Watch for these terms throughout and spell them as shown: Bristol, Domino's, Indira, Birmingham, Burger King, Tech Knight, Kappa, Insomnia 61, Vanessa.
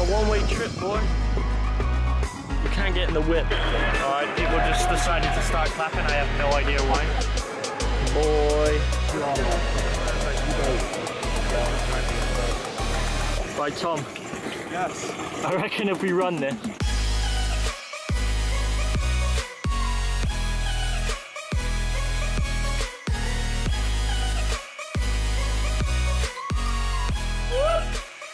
a one-way trip, boy. You can't get in the whip. Alright, people just decided to start clapping. I have no idea why. Boy. Right, Tom. Yes. I reckon if we run this.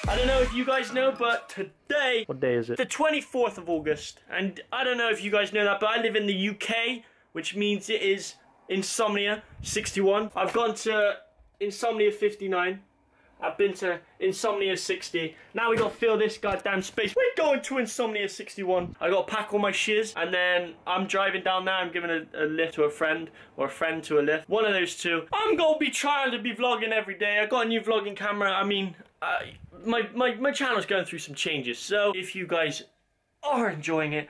I don't know if you guys know, but today... What day is it? The 24th of August. And I don't know if you guys know that, but I live in the UK, which means it is Insomnia 61. I've gone to Insomnia 59. I've been to Insomnia 60. Now we gotta fill this goddamn space. We're going to Insomnia 61. I gotta pack all my shiz, and then I'm driving down there. I'm giving a lift to a friend, or a friend to a lift. One of those two. I'm gonna be trying to be vlogging every day. I got a new vlogging camera. I mean, my channel's going through some changes. So if you guys are enjoying it,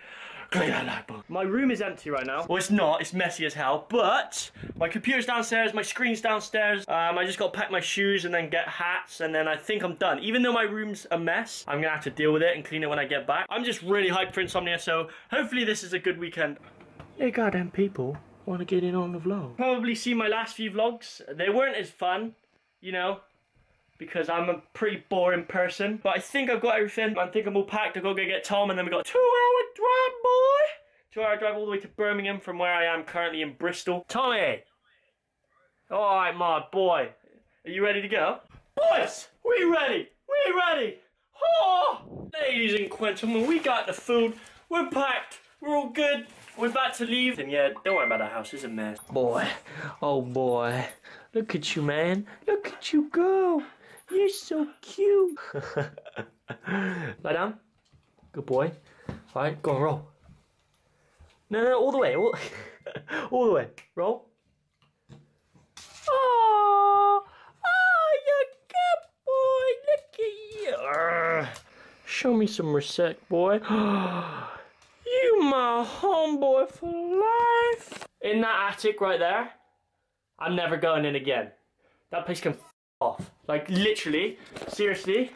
click that like button. My room is empty right now. Well, it's not. It's messy as hell. But my computer's downstairs. My screen's downstairs. I just got to pack my shoes and then get hats. And then I think I'm done. Even though my room's a mess, I'm going to have to deal with it and clean it when I get back. I'm just really hyped for Insomnia. So hopefully this is a good weekend. Hey, goddamn people want to get in on the vlog. Probably see my last few vlogs. They weren't as fun, you know, because I'm a pretty boring person. But I think I've got everything. I think I'm all packed. I've got to go get Tom, and then we got a 2-hour drive, boy! 2-hour drive all the way to Birmingham from where I am currently in Bristol. Tommy! Alright, my boy. Are you ready to go? Boys! We ready! We ready! Oh! Ladies and gentlemen, we got the food. We're packed. We're all good. We're about to leave. And yeah, don't worry about the house. It's a mess. Boy. Oh, boy. Look at you, man. Look at you go. You're so cute. Lie down. Good boy. All right, go on, roll. No, no, all the way. All the way. Roll. Oh, oh, you're good, boy. Look at you. Show me some respect, boy. You my homeboy for life. In that attic right there, I'm never going in again. That place can f off. Like, literally, seriously.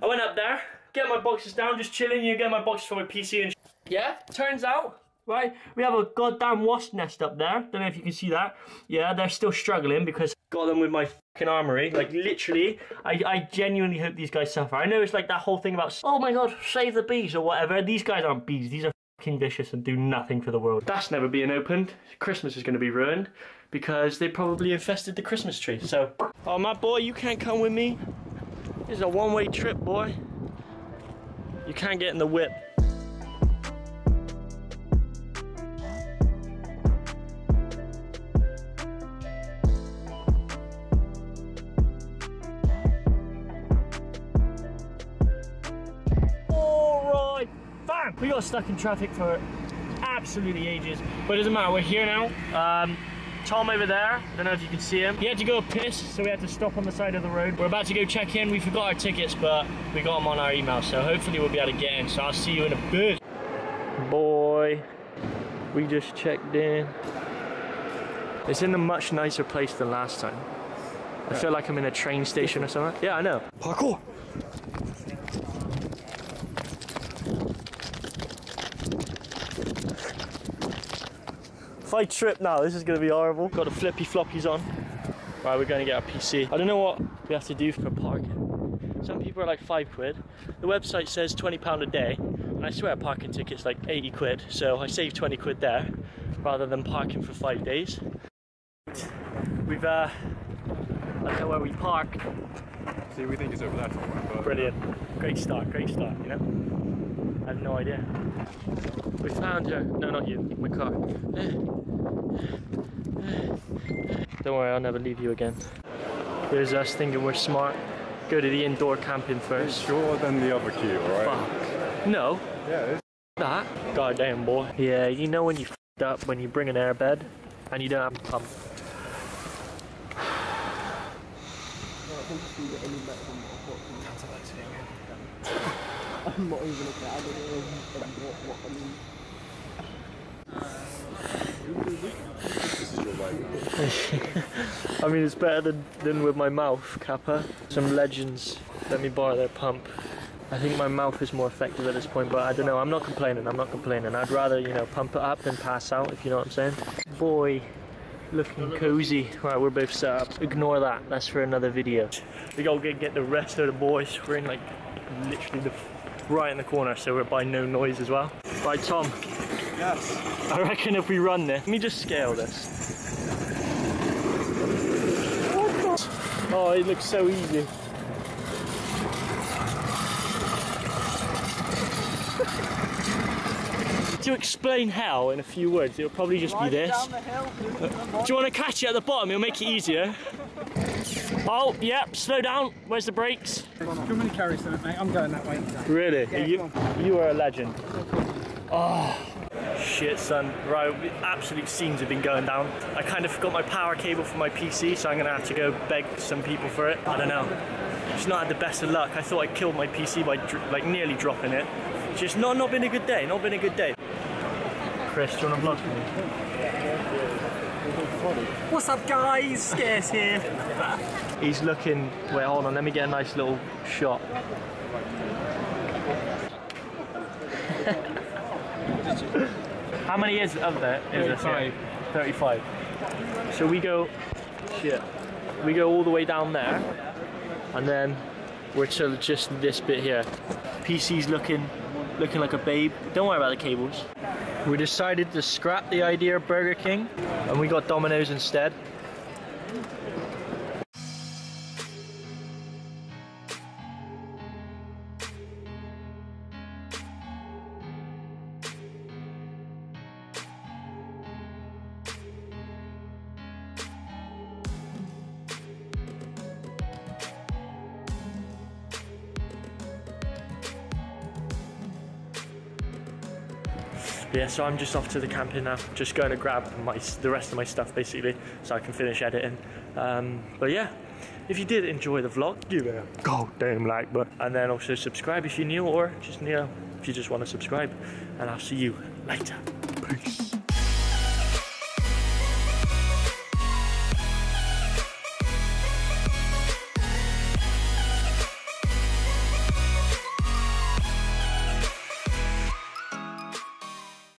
I went up there, get my boxes down, just chilling, you get my boxes for my PC and yeah, turns out, right, we have a goddamn wasp nest up there. Don't know if you can see that. Yeah, they're still struggling because I got them with my fucking armory. Like, literally, I genuinely hope these guys suffer. I know it's like that whole thing about, oh my god, save the bees or whatever. These guys aren't bees, these are fucking vicious and do nothing for the world. That's never being opened. Christmas is going to be ruined because they probably infested the Christmas tree. So, oh my boy, you can't come with me. This is a one-way trip, boy. You can't get in the whip. We got stuck in traffic for absolutely ages, but it doesn't matter, we're here now. Tom over there, I don't know if you can see him. He had to go piss, so we had to stop on the side of the road. We're about to go check in. We forgot our tickets, but we got them on our email, so hopefully we'll be able to get in. So I'll see you in a bit. Boy, we just checked in. It's in a much nicer place than last time. I feel like I'm in a train station or something. Yeah, I know. Parkour! If I trip now, this is going to be horrible. Got the flippy floppies on. Right, we're going to get our PC. I don't know what we have to do for parking. Some people are like £5. The website says £20 a day. And I swear a parking ticket's like 80 quid. So I saved 20 quid there rather than parking for 5 days. We've, I don't know where we park. See, we think it's over that somewhere. Brilliant. Great start, you know? I have no idea. We found her. No, not you. My car. Don't worry, I'll never leave you again. There's us thinking we're smart. Go to the indoor camping first. Sure, than the other queue, right? Fuck. No. Yeah, it's that. Goddamn, boy. Yeah, you know when you f***ed up when you bring an airbed and you don't have a pump. I'm not even okay, I don't know what I mean. I mean, it's better than with my mouth, Kappa. Some legends let me borrow their pump. I think my mouth is more effective at this point, but I don't know, I'm not complaining. I'd rather, you know, pump it up than pass out, if you know what I'm saying. Boy, looking cozy. Right, we're both set up. Ignore that, that's for another video. We go get the rest of the boys. We're in like, literally right in the corner, so we're by no noise as well. Right, Tom. Yes. I reckon if we run this, let me just scale this. Oh, it looks so easy. To explain how in a few words, it'll probably just be this. Do you want to catch it at the bottom? It'll make it easier. Oh, yep, slow down. Where's the brakes? Too many carries in it, mate. I'm going that way. Really? Yeah, you are a legend. Oh, shit, son. Right, absolute scenes have been going down. I kind of forgot my power cable for my PC, so I'm going to have to go beg some people for it. I don't know. Just not had the best of luck. I thought I killed my PC by nearly dropping it. It's just not been a good day, not been a good day. Chris, do you want to vlog for me? What's up, guys? Scarce here. He's looking... Wait, hold on, let me get a nice little shot. How many is of that? 35. 35. So we go... Shit. We go all the way down there, and then we're to just this bit here. PC's looking like a babe. Don't worry about the cables. We decided to scrap the idea of Burger King, and we got Domino's instead. Yeah, so I'm just off to the camping now, just going to grab the rest of my stuff basically, so I can finish editing. But yeah, if you did enjoy the vlog, give it a goddamn like button. And then also subscribe if you're new, or just, you know, if you just want to subscribe. And I'll see you later. Peace.